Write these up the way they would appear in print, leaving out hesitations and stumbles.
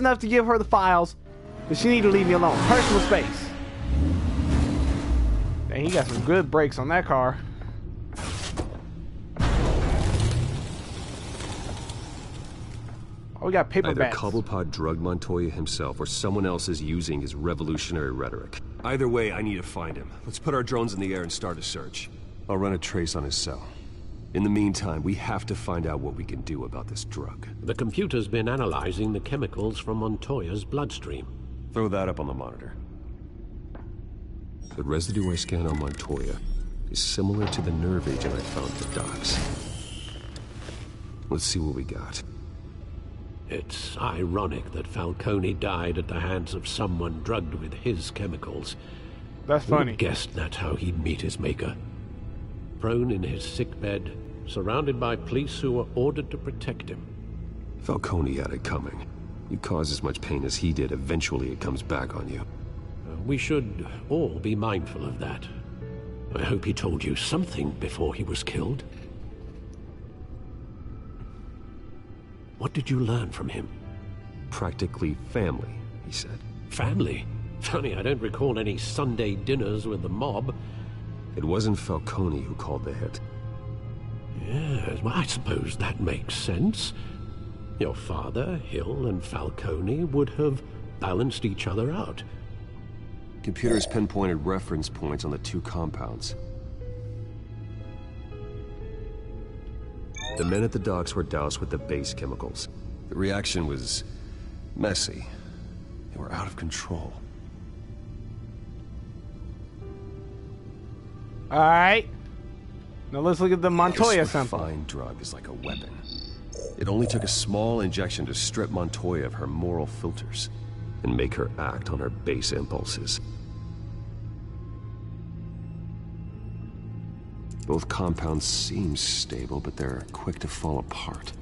enough to give her the files, but she needs to leave me alone. Personal space. Dang, he got some good brakes on that car. Oh, we got paper bats. Either Cobblepot drugged Montoya himself, or someone else is using his revolutionary rhetoric. Either way, I need to find him. Let's put our drones in the air and start a search. I'll run a trace on his cell. In the meantime, we have to find out what we can do about this drug. The computer's been analyzing the chemicals from Montoya's bloodstream. Throw that up on the monitor. The residue I scan on Montoya is similar to the nerve agent I found at the docks. Let's see what we got. It's ironic that Falcone died at the hands of someone drugged with his chemicals. That's funny. Who guessed that's how he'd meet his maker? Prone in his sickbed, surrounded by police who were ordered to protect him. Falcone had it coming. You cause as much pain as he did, eventually it comes back on you. We should all be mindful of that. I hope he told you something before he was killed. What did you learn from him? Practically family, he said. Family? Funny, I don't recall any Sunday dinners with the mob. It wasn't Falcone who called the hit. Yes, well, I suppose that makes sense. Your father, Hill, and Falcone would have balanced each other out. Computers pinpointed reference points on the two compounds. The men at the docks were doused with the base chemicals. The reaction was messy. They were out of control. All right. Now let's look at the Montoya sample. This refined drug is like a weapon. It only took a small injection to strip Montoya of her moral filters and make her act on her base impulses. Both compounds seem stable, but they're quick to fall apart.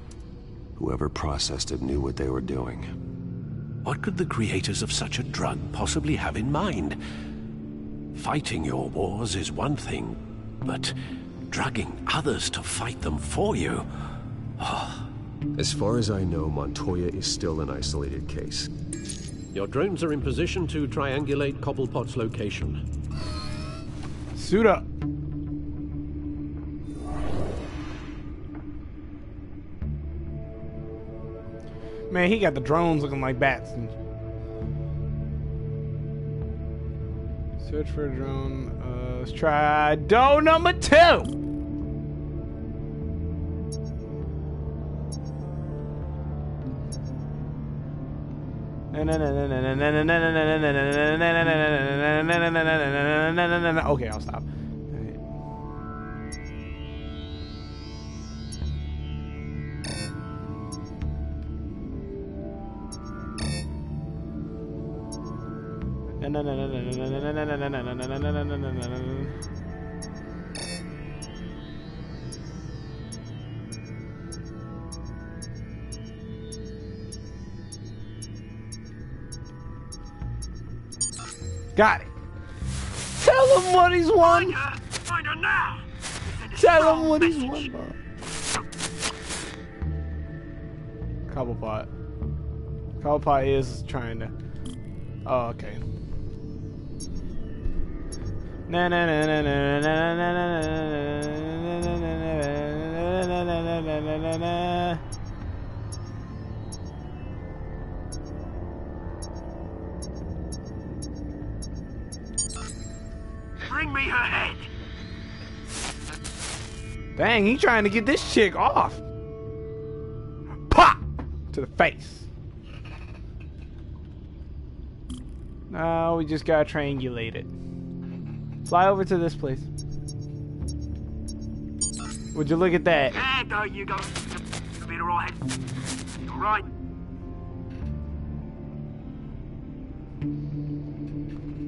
Whoever processed it knew what they were doing. What could the creators of such a drug possibly have in mind? Fighting your wars is one thing, but drugging others to fight them for you? As far as I know, Montoya is still an isolated case. Your drones are in position to triangulate Cobblepot's location. Suit up. Man, he got the drones looking like bats. Search for a drone. Let's try door number 2. Okay, I'll stop. Got it. Tell him what he's won. Find her now. Tell him what he's won. Cobblepot. Cobblepot is trying to. Oh, okay. Bring me her head. Dang, he trying to get this chick off. Pop to the face. Now we just gotta triangulate it. Fly over to this place. Would you look at that? Yeah, you go. You'll be alright. You're right.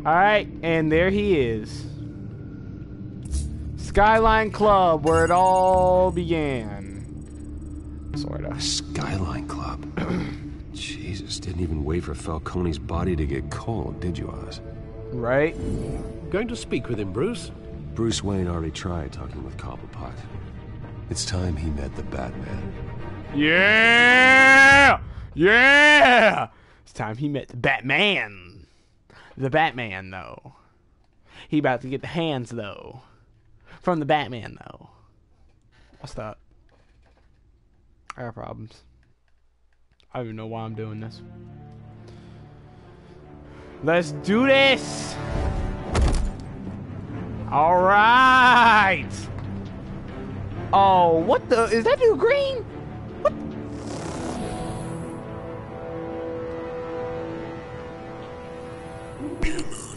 Alright, and there he is. Skyline Club, where it all began. Sorta. Skyline Club. Jesus, didn't even wait for Falcone's body to get cold, did you, Oz? Right? Going to speak with him, Bruce? Bruce Wayne already tried talking with Cobblepot. It's time he met the Batman. Yeah! Yeah! It's time he met the Batman. The Batman, though. He about to get the hands, though. From the Batman, though. What's that? I got problems. I don't even know why I'm doing this. Let's do this! Alright! Oh, what the? Is that dude green? What?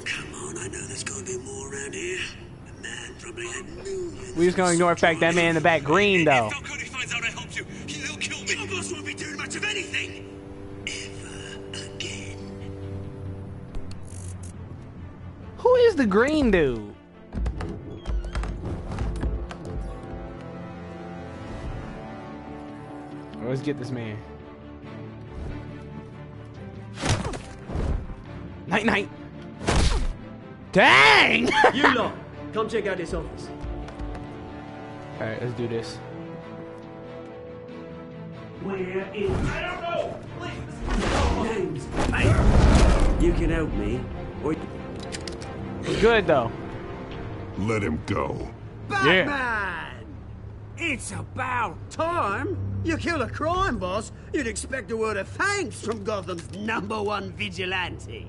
Come on, I know there's gonna be more around here. The man probably had millions. We just gonna ignore the fact that man in the back green, though. If Falcone finds out I helped you, he'll kill me. Your boss won't be doing much of anything. Who is the green dude? Let's get this man. Night night. Dang! You lot, come check out this office. Alright, let's do this. Where is... I don't know! Please! Names. Hey. You can help me. Or... Good though. Let him go. Batman! Yeah. It's about time. You kill a crime boss, you'd expect a word of thanks from Gotham's #1 vigilante.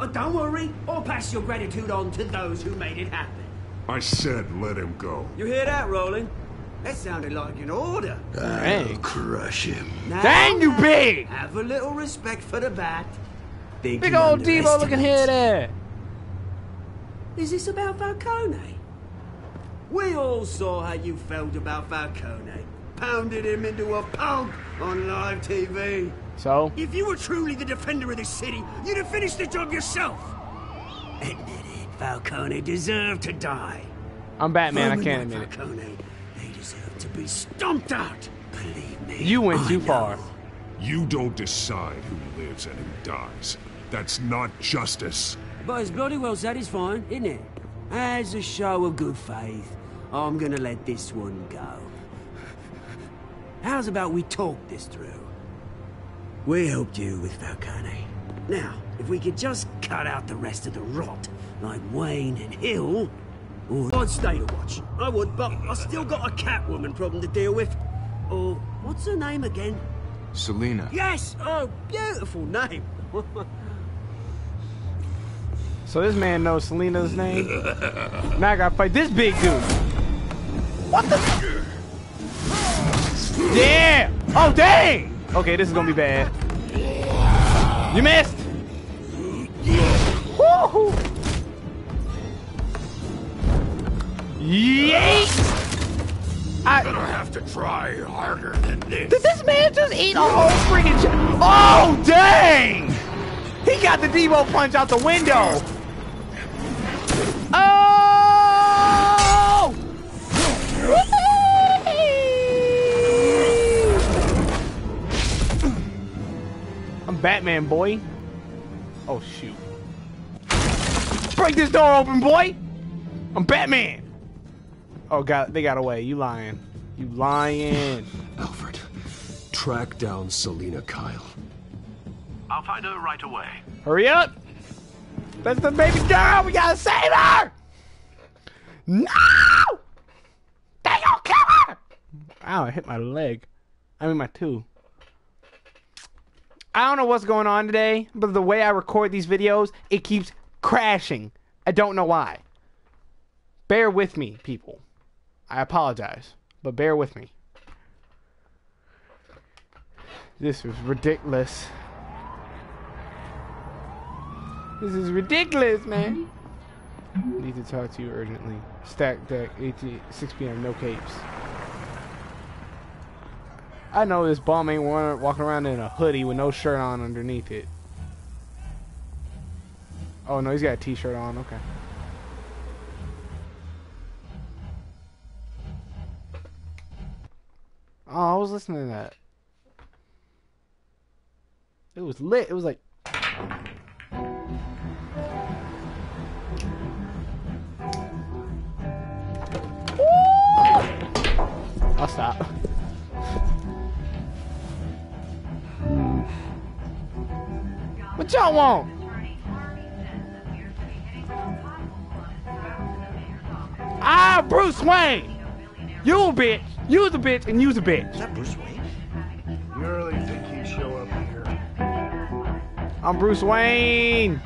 Oh, don't worry, I'll pass your gratitude on to those who made it happen. I said let him go. You hear that, Roland? That sounded like an order. I'll crush him. Now, dang you big! Have a little respect for the bat. Think big old Devo looking here there. Is this about Falcone? We all saw how you felt about Falcone. Pounded him into a pulp on live TV. So? If you were truly the defender of this city, you'd have finished the job yourself. Admit it, Falcone deserved to die. I'm Batman, I can't admit it. Falcone, they deserve to be stomped out. Believe me, you went too far. You don't decide who lives and who dies. That's not justice. But it's bloody well satisfying, isn't it? As a show of good faith, I'm gonna let this one go. How's about we talk this through? We helped you with Falcone. Now, if we could just cut out the rest of the rot, like Wayne and Hill, or... I'd stay to watch. I would, but I still got a Catwoman problem to deal with. Or, what's her name again? Selina. Yes! Oh, beautiful name! So this man knows Selina's name. Now I gotta fight this big dude. What the? Yeah! Oh dang! Okay, this is gonna be bad. You missed! Woohoo! Yeet! I better have to try harder than this. Did this man just eat a whole freaking chip? Oh dang! He got the Devo punch out the window! Oh! Whee! I'm Batman, boy. Oh, shoot. Break this door open, boy! I'm Batman! Oh, God, they got away. You lying. You lying. Alfred, track down Selina Kyle. I'll find her right away. Hurry up! That's the baby girl! We gotta save her! No! They gonna kill her! Ow, I hit my leg. I mean my toe. I don't know what's going on today, but the way I record these videos, it keeps crashing. I don't know why. Bear with me, people. I apologize, but bear with me. This was ridiculous. This is ridiculous, man. Need to talk to you urgently. Stack deck, 6 p.m. No capes. I know this bum ain't walking around in a hoodie with no shirt on underneath it. Oh no, he's got a t-shirt on. Okay. Oh, I was listening to that. It was lit. It was like. I'll stop. What y'all want? Ah, Bruce Wayne! You a bitch! You the bitch and you the bitch! Is that Bruce Wayne? You really think he'd show up here? I'm Bruce Wayne!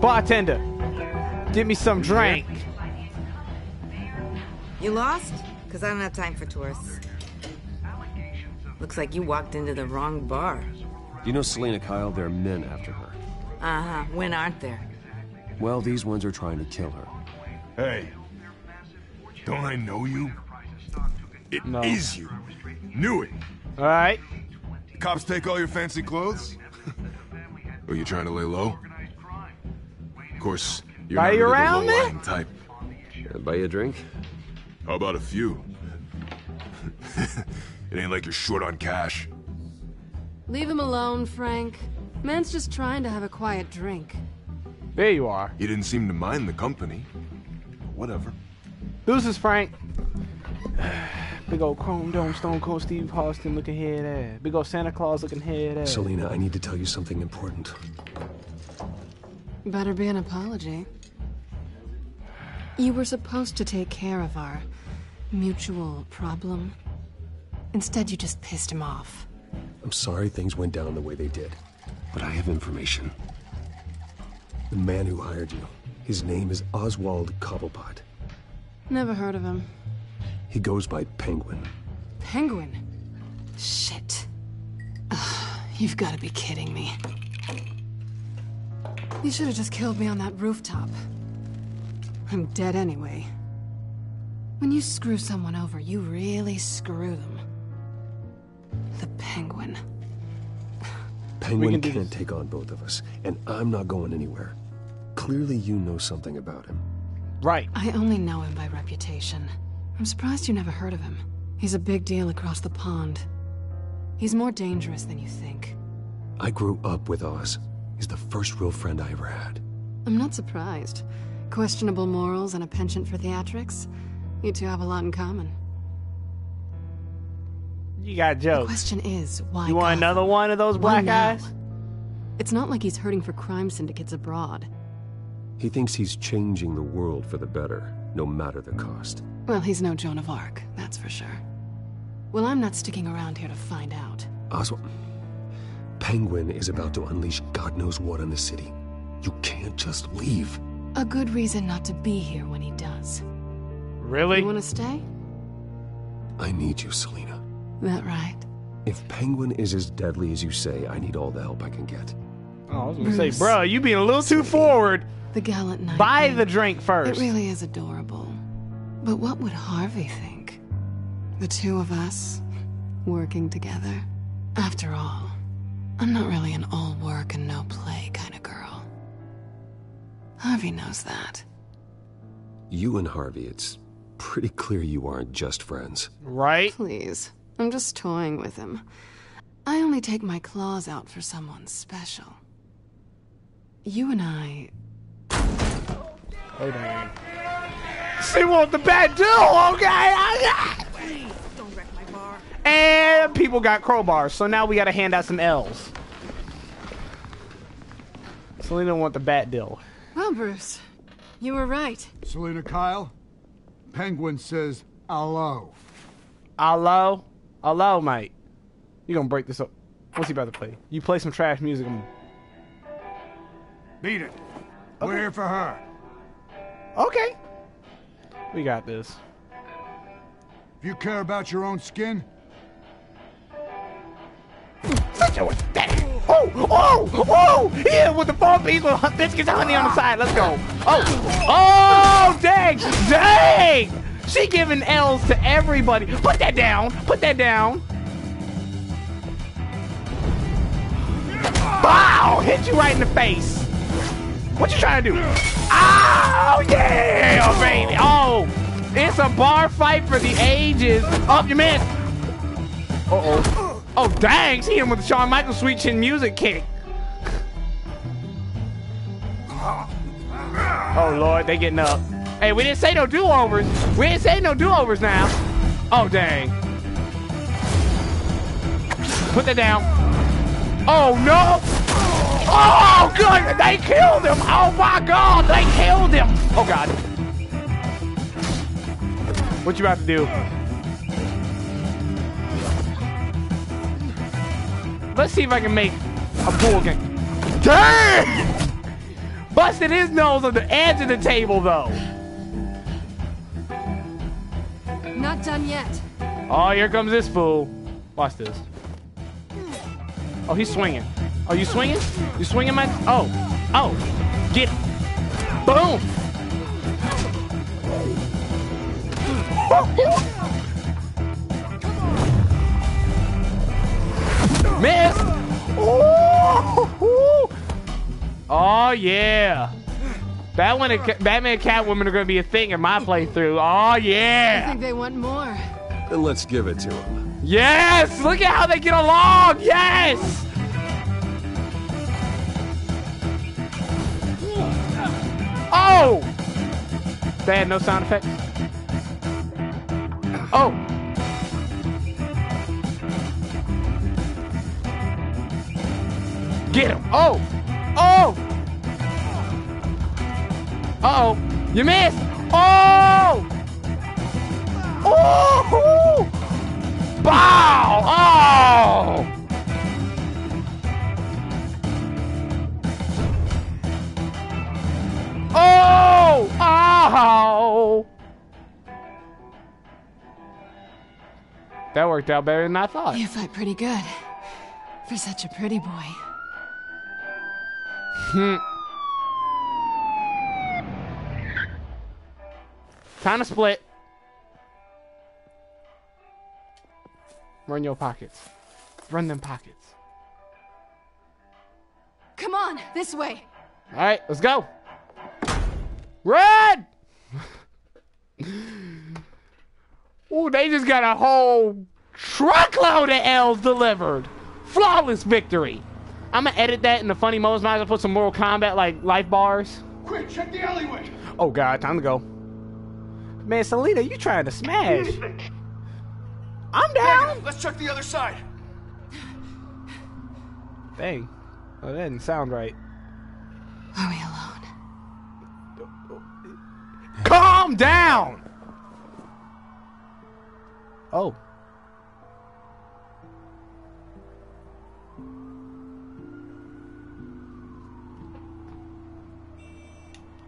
Bartender! Give me some drink! You lost? Because I don't have time for tourists. Looks like you walked into the wrong bar. You know Selina Kyle, there are men after her. Uh-huh. When aren't there? Well, these ones are trying to kill her. Hey. Don't I know you? It is you. Knew it. All right. Cops take all your fancy clothes? Are you trying to lay low? Of course, you're not really the low-lying type. Can I buy you a drink? How about a few? It ain't like you're short on cash. Leave him alone, Frank. Man's just trying to have a quiet drink. There you are. You didn't seem to mind the company. Whatever. Deuces, Frank. Big old Chrome Dome, Stone Cold Steve Austin looking head ass. Big old Santa Claus looking head ass. Selina, I need to tell you something important. Better be an apology. You were supposed to take care of our mutual problem. Instead, you just pissed him off. I'm sorry things went down the way they did, but I have information. The man who hired you, his name is Oswald Cobblepot. Never heard of him. He goes by Penguin. Penguin? Shit. Ugh, you've got to be kidding me. You should have just killed me on that rooftop. I'm dead anyway. When you screw someone over, you really screw them. The Penguin. Penguin can't take on both of us, and I'm not going anywhere. Clearly you know something about him. Right. I only know him by reputation. I'm surprised you never heard of him. He's a big deal across the pond. He's more dangerous than you think. I grew up with Oz. He's the first real friend I ever had. I'm not surprised. Questionable morals and a penchant for theatrics. You two have a lot in common. You got jokes. The question is, why you want another one of those black eyes? It's not like he's hurting for crime syndicates abroad. He thinks he's changing the world for the better, no matter the cost. Well, he's no Joan of Arc, that's for sure. Well, I'm not sticking around here to find out. Oswald, Penguin is about to unleash God knows what on the city. You can't just leave. A good reason not to be here when he does. Really? You want to stay? I need you, Selina. That right? If Penguin is as deadly as you say, I need all the help I can get. Oh, I was gonna say, bro, you being a little too forward. The gallant knight. Buy the drink first. It really is adorable. But what would Harvey think? The two of us working together. After all, I'm not really an all work and no play kind of girl. Harvey knows that. You and Harvey, it's pretty clear you aren't just friends. Right? Please. I'm just toying with him. I only take my claws out for someone special. You and I... Hold on. She wants the bad deal, okay? Don't wreck my bar. And people got crowbars, so now we gotta hand out some L's. Selina wants the bad deal. Well, Bruce, you were right. Selina Kyle, Penguin says, hello. Hello? Hello, mate. You're gonna break this up. What's he about to play? You play some trash music. Beat it. Okay. We're here for her. Okay. We got this. If you care about your own skin. Such a pathetic. Oh, oh, oh! Yeah, with the 4 pieces with biscuits and honey on the side. Let's go. Oh, oh, dang, dang! She giving L's to everybody. Put that down. Put that down. Wow! Hit you right in the face. What you trying to do? Oh, yeah, baby. Oh, it's a bar fight for the ages. Oh, you missed. Uh-oh. Oh, dang. She hit him with the Shawn Michaels sweet chin music kick. Oh, Lord. They getting up. Hey, we didn't say no do-overs. We didn't say no do-overs now. Oh, dang. Put that down. Oh, no. Oh, good! They killed him! Oh my God! They killed him! Oh God! What you about to do? Let's see if I can make a pool game. Damn! Busted his nose on the edge of the table, though. Not done yet. Oh, here comes this fool. Watch this. Oh, he's swinging. Oh, you swinging? You swinging, man? Oh, oh, get it. Boom! Miss! Ooh. Oh yeah! Batman and Catwoman are gonna be a thing in my playthrough. Oh yeah! I think they want more. Let's give it to them. Yes! Look at how they get along. Yes! Oh! They had no sound effects. Oh! Get him! Oh! Oh! Uh-oh! You missed! Oh! Oh! Bow! Oh! Oh! Oh! That worked out better than I thought. You fight pretty good for such a pretty boy. Hmm. Time to split. Run your pockets. Run them pockets. Come on, this way. All right, let's go. Run! Ooh, they just got a whole truckload of L's delivered. Flawless victory. I'm gonna edit that in the funny modes. Might as well put some Mortal Kombat like life bars. Quick, check the alleyway. Oh God, time to go. Man, Selina, you trying to smash? I'm down. Hey, let's check the other side. Dang, well, that didn't sound right. Are we alone? Calm down! Oh.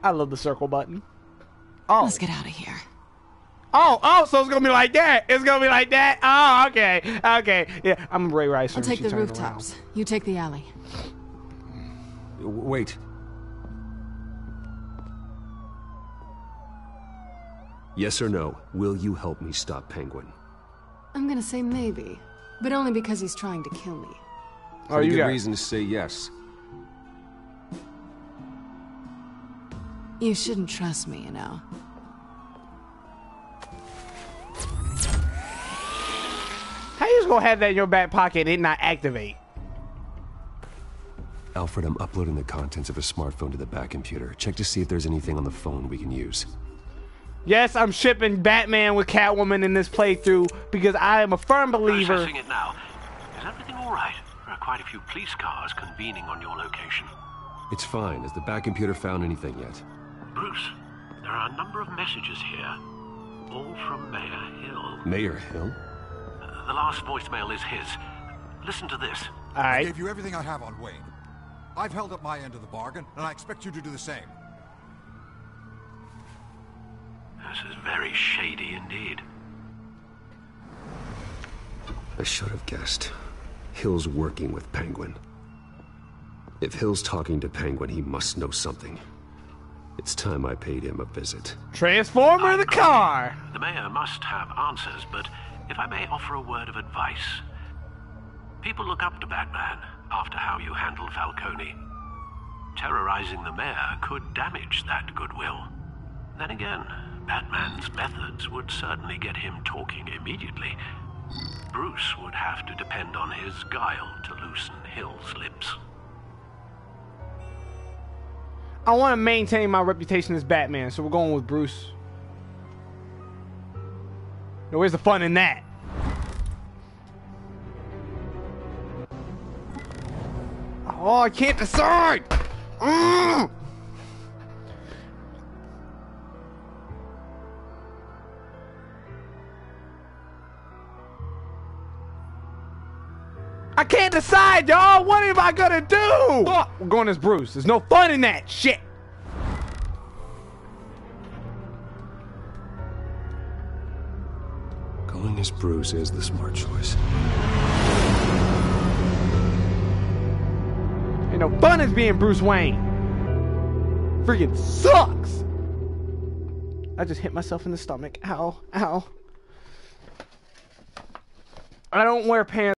I love the circle button. Oh. Let's get out of here. Oh, oh, so it's gonna be like that. It's gonna be like that. Oh, okay. Okay. Yeah, I'm Ray Rice. I'll take the rooftops. Around. You take the alley. Wait. Yes or no, will you help me stop Penguin? I'm gonna say maybe, but only because he's trying to kill me. Oh, you got reason to say yes. You shouldn't trust me, you know. How you just gonna have that in your back pocket and not activate? Alfred, I'm uploading the contents of his smartphone to the back computer. Check to see if there's anything on the phone we can use. Yes, I'm shipping Batman with Catwoman in this playthrough because I am a firm believer. Processing it now. Is everything all right? There are quite a few police cars convening on your location. It's fine. Has the back computer found anything yet? Bruce, there are a number of messages here, all from Mayor Hill. Mayor Hill? The last voicemail is his. Listen to this. I gave you everything I have on Wayne. I've held up my end of the bargain, and I expect you to do the same. This is very shady indeed. I should have guessed. Hill's working with Penguin. If Hill's talking to Penguin, he must know something. It's time I paid him a visit. Transformer the car! The mayor must have answers, but if I may offer a word of advice. People look up to Batman after how you handled Falcone. Terrorizing the mayor could damage that goodwill. Then again, Batman's methods would certainly get him talking immediately. Bruce would have to depend on his guile to loosen Hill's lips. I want to maintain my reputation as Batman, so we're going with Bruce. Now, where's the fun in that? Oh, Oh, I can't decide! I can't decide, y'all! What am I gonna do? Oh, we're going as Bruce. There's no fun in that shit! Going as Bruce is the smart choice. Ain't no fun as being Bruce Wayne. Freaking sucks! I just hit myself in the stomach. Ow, ow. I don't wear pants.